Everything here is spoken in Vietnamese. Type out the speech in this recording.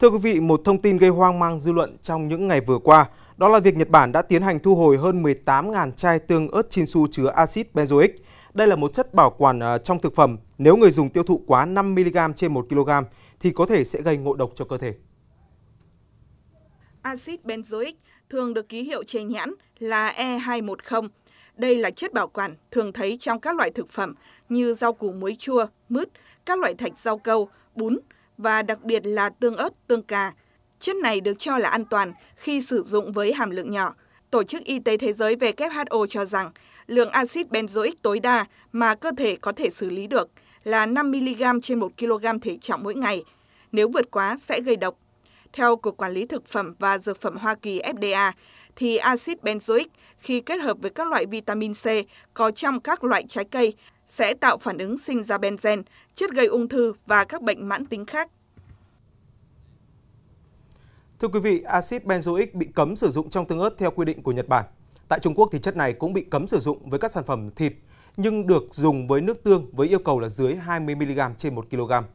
Thưa quý vị, một thông tin gây hoang mang dư luận trong những ngày vừa qua, đó là việc Nhật Bản đã tiến hành thu hồi hơn 18.000 chai tương ớt Chinsu chứa axitbenzoic. Đây là một chất bảo quản trong thực phẩm, nếu người dùng tiêu thụ quá 5 mg trên 1 kg thì có thể sẽ gây ngộ độc cho cơ thể. Axitbenzoic thường được ký hiệu trên nhãn là E210. Đây là chất bảo quản thường thấy trong các loại thực phẩm như rau củ muối chua, mứt, các loại thạch rau câu, bún và đặc biệt là tương ớt, tương cà. Chất này được cho là an toàn khi sử dụng với hàm lượng nhỏ. Tổ chức Y tế Thế giới WHO cho rằng lượng axit benzoic tối đa mà cơ thể có thể xử lý được là 5 mg trên 1 kg thể trọng mỗi ngày. Nếu vượt quá sẽ gây độc. Theo Cục Quản lý Thực phẩm và Dược phẩm Hoa Kỳ FDA, thì axit benzoic khi kết hợp với các loại vitamin C có trong các loại trái cây sẽ tạo phản ứng sinh ra benzen, chất gây ung thư và các bệnh mãn tính khác. Thưa quý vị, axit benzoic bị cấm sử dụng trong tương ớt theo quy định của Nhật Bản. Tại Trung Quốc thì chất này cũng bị cấm sử dụng với các sản phẩm thịt, nhưng được dùng với nước tương với yêu cầu là dưới 20 mg trên 1 kg.